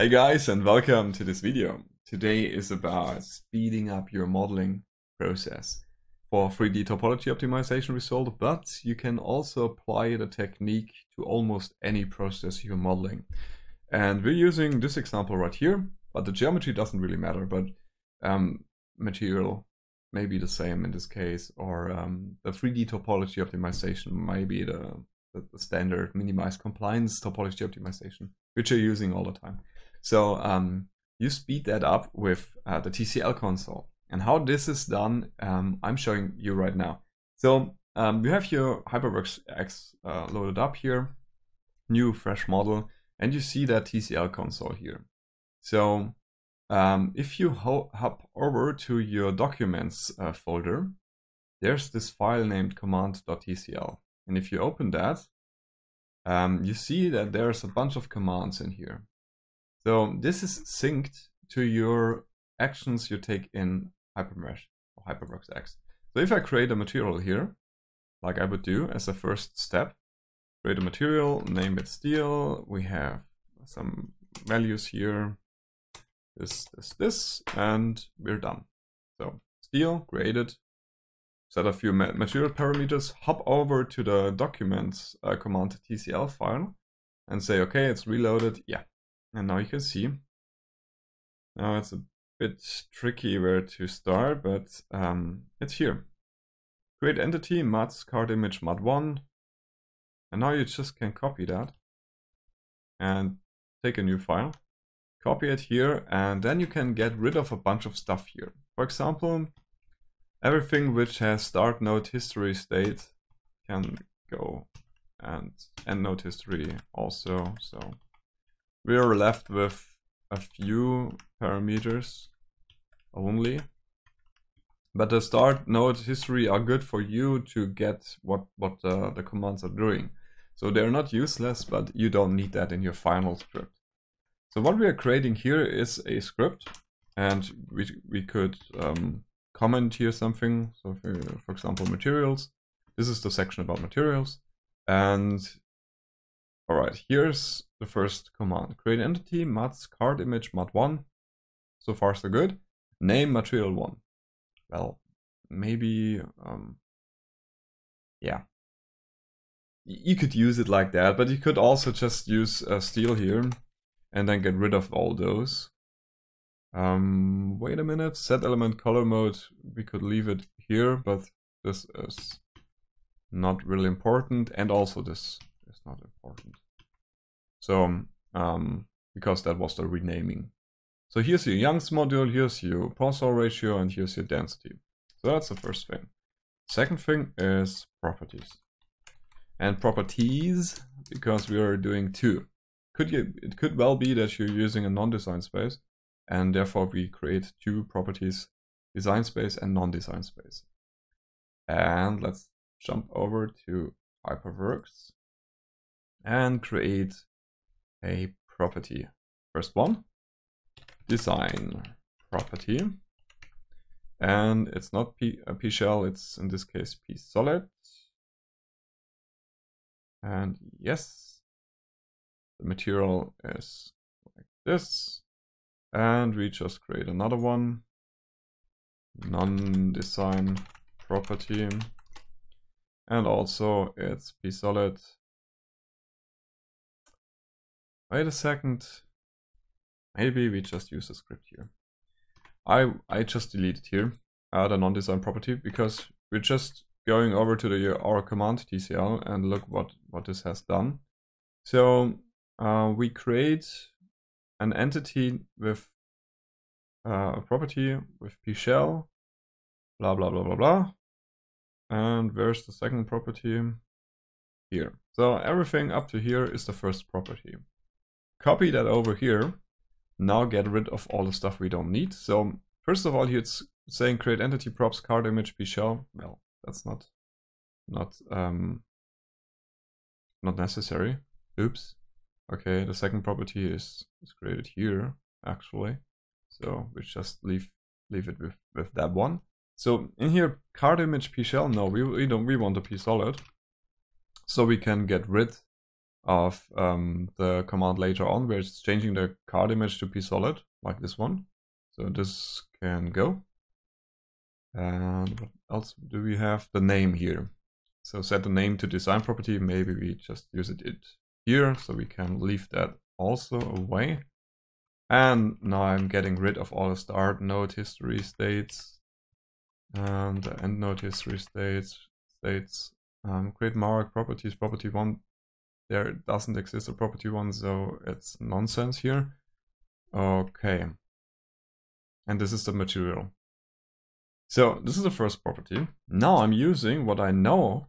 Hey guys, and welcome to this video. Today is about speeding up your modeling process for 3D topology optimization result, but you can also apply the technique to almost any process you're modeling. And we're using this example right here, but the geometry doesn't really matter, but material may be the same in this case, or the 3D topology optimization may be the standard minimized compliance topology optimization, which you're using all the time. So you speed that up with the TCL console. And how this is done, I'm showing you right now. So you have your HyperWorks X loaded up here, new fresh model, and you see that TCL console here. So if you hop over to your documents folder, there's this file named command.tcl. And if you open that, you see that there's a bunch of commands in here. So this is synced to your actions you take in HyperMesh or HyperWorks X. So if I create a material here, like I would do as a first step, create a material, name it steel, we have some values here, this, and we're done. So steel created, set a few material parameters, hop over to the documents command TCL file and say, okay, it's reloaded, yeah. And now you can see, now it's a bit tricky where to start, but it's here. Create entity, MUDs, card image, MUD1. And now you just can copy that and take a new file, copy it here, and then you can get rid of a bunch of stuff here. For example, everything which has start node history state can go, and end node history also. So we're left with a few parameters only, but the start node history are good for you to get what the commands are doing. So they're not useless, but you don't need that in your final script. So what we are creating here is a script, and we could comment here something. So for example, materials. This is the section about materials. And all right, here's the first command. Create entity, MUDs, card image, MUD1. So far so good. Name material1. Well, maybe, yeah. You could use it like that, but you could also just use steel here and then get rid of all those. Wait a minute, set element color mode, we could leave it here, but this is not really important, and also this is not important. So, because that was the renaming. So here's your Young's module, here's your Poisson ratio, and here's your density. So that's the first thing. Second thing is properties. And properties, because we are doing two. It could well be that you're using a non-design space, and therefore we create two properties, design space and non-design space. And let's jump over to HyperWorks and create a property. First one, design property. And it's not P shell, it's in this case P solid. And yes, the material is like this. And we just create another one, non-design property, and also it's P-solid. Wait a second, maybe we just use a script here. I just deleted here the non-design property, because we're just going over to the our command TCL and look what this has done. So we create an entity with a property with P shell, blah, blah, blah, blah, blah. And where's the second property? Here. So everything up to here is the first property. Copy that over here. Now get rid of all the stuff we don't need. So first of all, here it's saying create entity props, card image, P shell. Well, that's not necessary. Oops. Okay, the second property is created here, actually. So we just leave it with that one. So in here, card image P shell, no, we want a P solid. So we can get rid of the command later on, where it's changing the card image to be solid, like this one. So this can go. And what else do we have? The name here. So set the name to design property. Maybe we just use it here, so we can leave that also away. And now I'm getting rid of all the start node history states and the end node history states. Create mark properties, property one. There doesn't exist a property one, so it's nonsense here. Okay. And this is the material. So this is the first property. Now I'm using what I know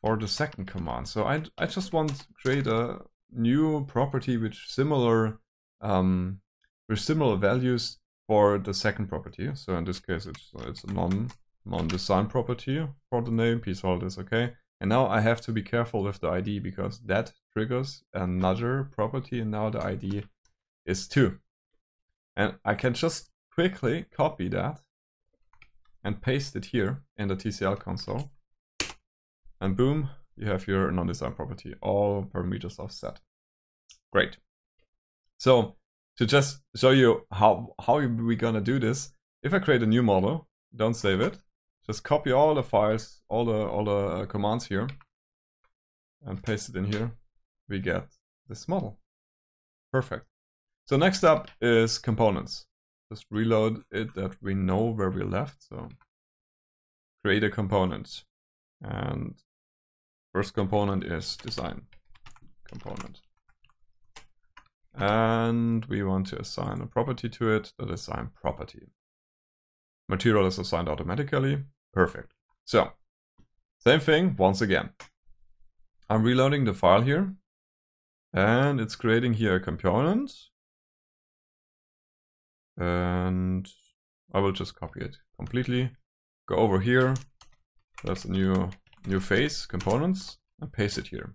for the second command. So I just want to create a new property with similar values for the second property. So in this case, it's a non-design property for the name. Piece hold is okay. And now I have to be careful with the ID, because that triggers another property, and now the ID is 2. And I can just quickly copy that and paste it here in the TCL console. And boom, you have your non-design property. All parameters are set. Great. So to just show you how we're gonna do this, if I create a new model, don't save it, just copy all the files, all the commands here, and paste it in here, we get this model. Perfect. So next up is components. Just reload it that we know where we left. So create a component, and first component is design component. And we want to assign a property to it, the design property. Material is assigned automatically. Perfect. So, same thing once again. I'm reloading the file here, and it's creating here a component. And I will just copy it completely. Go over here. That's a new face, components, and paste it here.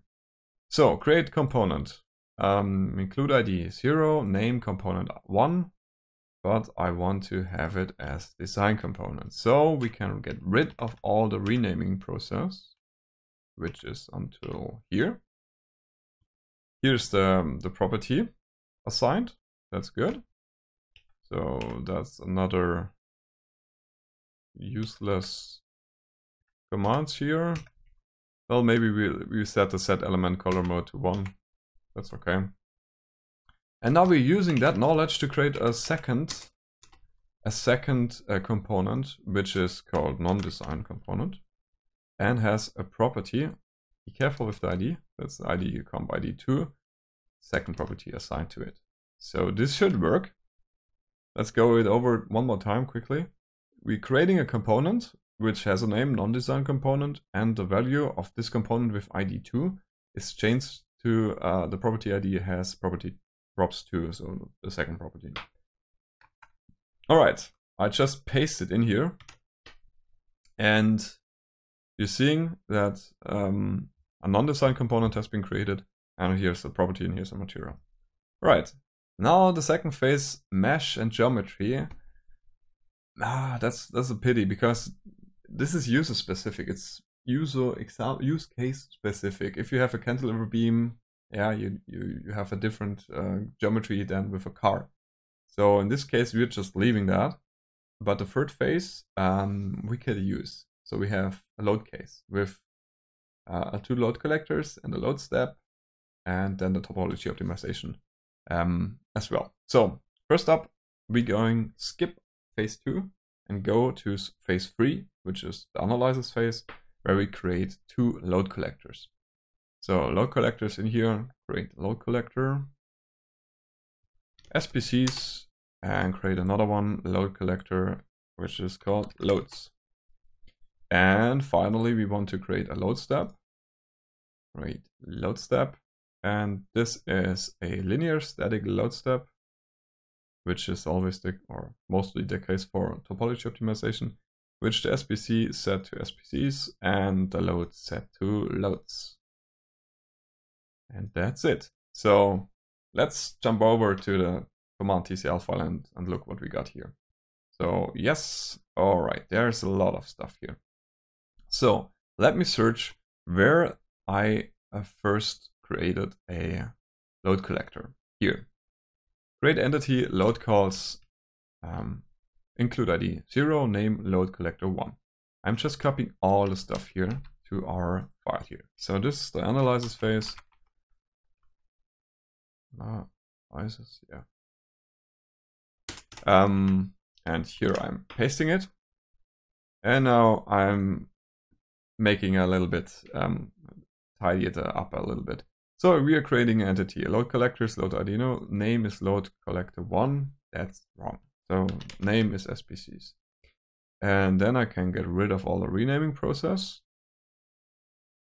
So, create component. Include ID 0, name component 1, but I want to have it as design component. So we can get rid of all the renaming process, which is until here. Here's the property assigned. That's good. So that's another useless command here. Well, maybe we set the set element color mode to 1. That's okay. And now we're using that knowledge to create a second component, which is called non-design component, and has a property. Be careful with the ID. That's the ID comp ID 2. Second property assigned to it. So this should work. Let's go it over one more time quickly. We're creating a component which has a name, non-design component, and the value of this component with ID 2 is changed to the property ID has property props 2, so the second property. Alright, I just paste it in here, and you're seeing that a non-design component has been created, and here's the property and here's the material. Right, now the second phase, mesh and geometry. That's a pity, because this is user specific. It's use case specific. If you have a cantilever beam, yeah, you have a different geometry than with a car. So in this case, we're just leaving that. But the third phase we can use. So we have a load case with 2 load collectors and a load step, and then the topology optimization as well. So first up, we're going skip phase 2 and go to phase 3, which is the analysis phase, where we create 2 load collectors. So load collectors in here, create load collector, SPCs, and create another one, load collector, which is called loads. And finally, we want to create a load step, create load step. And this is a linear static load step, which is always or mostly the case for topology optimization, which the SPC set to SPCs and the load set to loads. And that's it. So let's jump over to the command TCL file and look what we got here. So yes, all right, there's a lot of stuff here. So let me search where I first created a load collector here. Create entity load calls include ID 0, name load collector 1. I'm just copying all the stuff here to our file here. So this is the analysis phase. And here I'm pasting it. And now I'm making a little bit, tidy it up a little bit. So we are creating an entity, a load collectors, load ID, no, name is load collector 1. That's wrong. So name is SPCs. And then I can get rid of all the renaming process.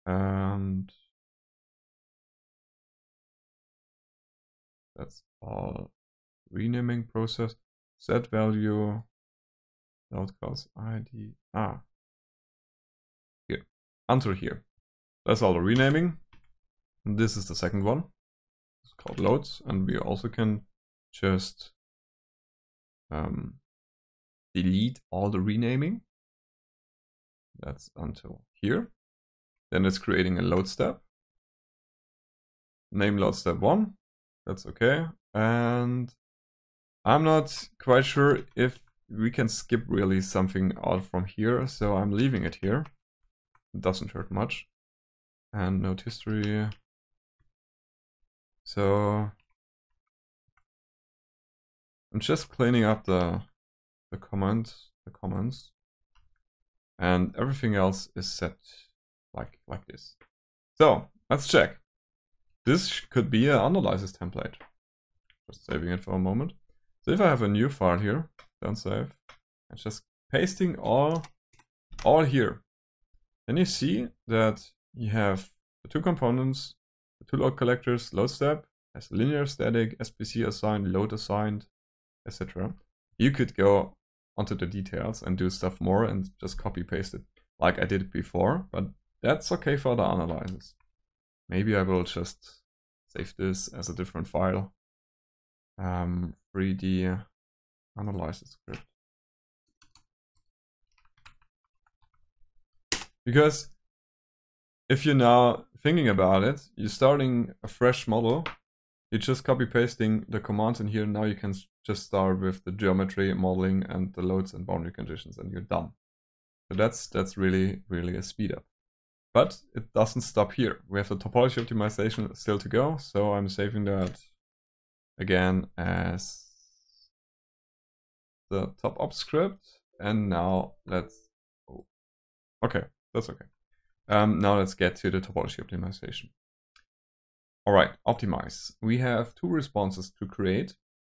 And that's all renaming process. Set value, load calls ID, here, until here. That's all the renaming. And this is the second one. It's called loads, and we also can just delete all the renaming. That's until here. Then it's creating a load step. Name load step 1. That's okay. And I'm not quite sure if we can skip really something out from here, so I'm leaving it here. It doesn't hurt much. And node history. So I'm just cleaning up the comments, and everything else is set like this. So let's check. This could be an analysis template. Just saving it for a moment. So if I have a new file here, don't save, and just pasting all here, then you see that you have the two components, the two load collectors, load step, as linear static, SPC assigned, load assigned, etc. You could go onto the details and do stuff more and just copy paste it like I did before, but that's okay for the analysis. Maybe I will just save this as a different file. 3D analysis script. Because if you're now thinking about it, you're starting a fresh model, you're just copy pasting the commands in here. Now you can just start with the geometry, modeling, and the loads and boundary conditions, and you're done. So that's really a speed up. But it doesn't stop here. We have the topology optimization still to go, so I'm saving that again as the top op script. And now let's now let's get to the topology optimization. All right, optimize. We have two responses to create.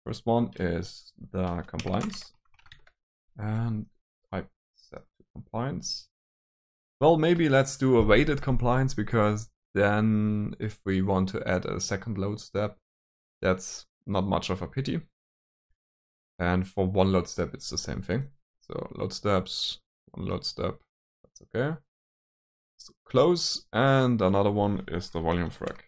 First one is the compliance, and type set to compliance. Well, maybe let's do a weighted compliance, because then if we want to add a second load step, that's not much of a pity. And for one load step, it's the same thing. So load steps, one load step, that's okay. So close, and another one is the volume frag.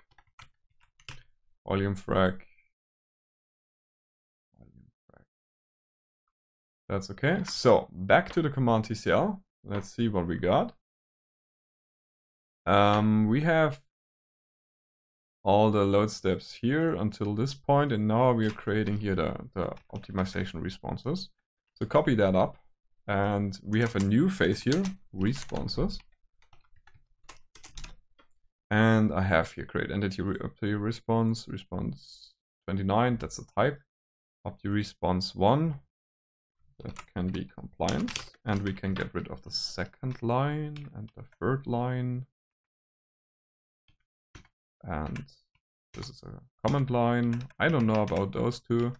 That's okay. So back to the command TCL. Let's see what we got. We have all the load steps here until this point, and now we are creating here the optimization responses. So copy that up, and we have a new phase here, responses. And I have here create entity up to your response, response 29, that's the type, up to response 1, that can be compliance, and we can get rid of the second line and the third line. And this is a comment line. I don't know about those two.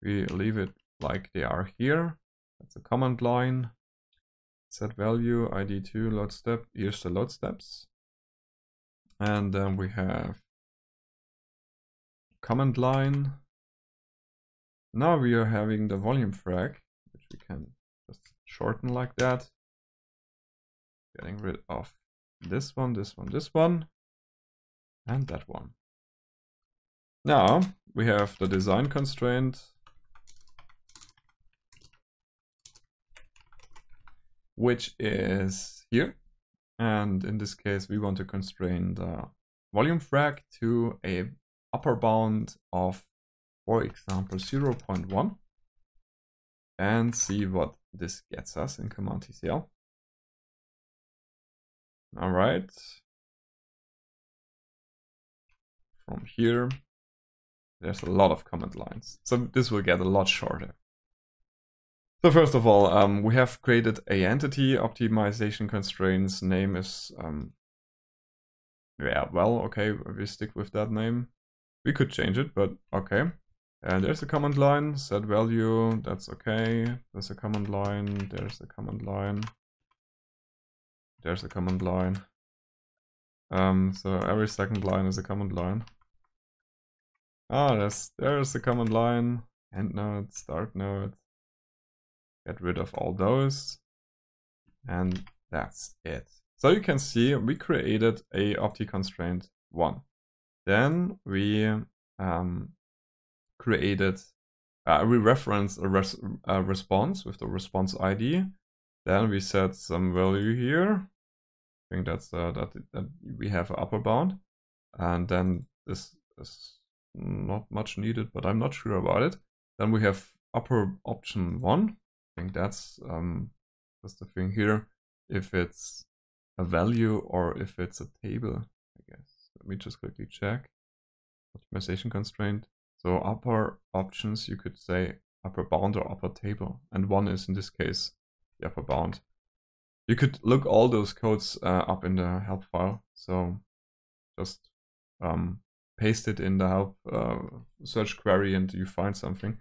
We leave it like they are here. That's a comment line. Set value, ID2, load step. Here's the load steps. And then we have comment line. Now we are having the volume frag, which we can just shorten like that. Getting rid of this one, this one, this one, and that one. Now we have the design constraint. Which is here. And in this case, we want to constrain the volume frac to a upper bound of, for example, 0.1, and see what this gets us in command TCL. All right. From here, there's a lot of command lines, so this will get a lot shorter. So first of all, we have created a entity optimization constraints. Name is, yeah, well, okay, we stick with that name. We could change it, but okay. And there's a command line, set value, that's okay. There's a command line, there's a command line. There's a command line. So every second line is a command line. Ah, there's a command line. End node, start node. Get rid of all those. And that's it. So you can see we created a opti constraint 1. Then we we reference a response with the response ID. Then we set some value here. I think that's that we have an upper bound. And then this is not much needed, but I'm not sure about it. Then we have upper option 1. I think that's the thing here, if it's a value or if it's a table, I guess. Let me just quickly check. Optimization constraint. So upper options, you could say upper bound or upper table. And 1 is, in this case, the upper bound. You could look all those codes up in the help file. So just paste it in the help search query and you find something.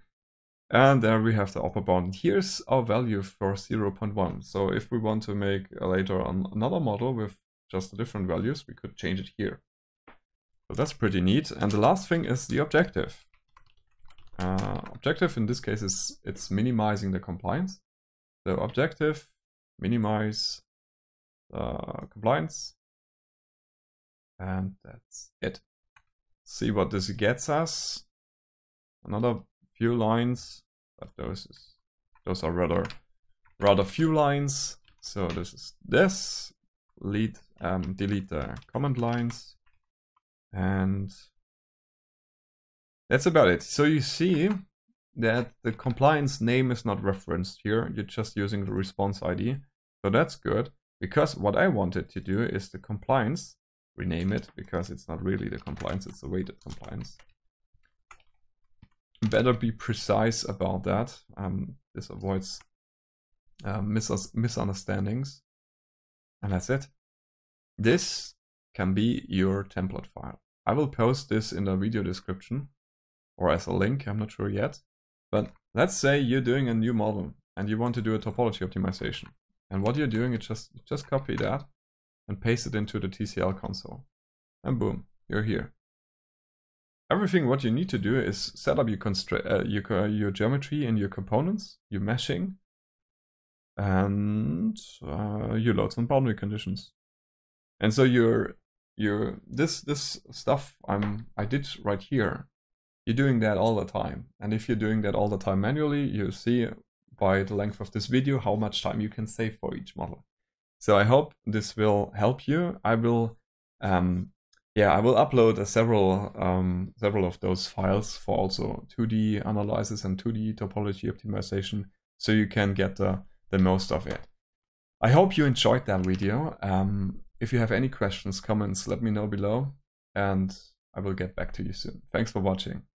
And there we have the upper bound. Here's our value for 0.1. So if we want to make later on another model with just different values, we could change it here. So that's pretty neat. And the last thing is the objective. Objective in this case is it's minimizing the compliance. So objective, minimize compliance. And that's it. See what this gets us. Another few lines, but those are rather few lines. So this is this. Delete the command lines, and that's about it. So you see that the compliance name is not referenced here. You're just using the response ID. So that's good, because what I wanted to do is the compliance, rename it, because it's not really the compliance, it's the weighted compliance. Better be precise about that. This avoids misunderstandings. And that's it. This can be your template file. I will post this in the video description or as a link, I'm not sure yet. But let's say you're doing a new model and you want to do a topology optimization. And what you're doing is just copy that and paste it into the TCL console. And boom, you're here. Everything what you need to do is set up your geometry and your components, your meshing, and your loads and boundary conditions. And so this stuff I did right here, you're doing that all the time. And if you're doing that all the time manually, you see by the length of this video how much time you can save for each model. So I hope this will help you. I will I will upload several of those files for also 2D analysis and 2D topology optimization, so you can get the most of it. I hope you enjoyed that video. If you have any questions, comments, let me know below, and I will get back to you soon. Thanks for watching.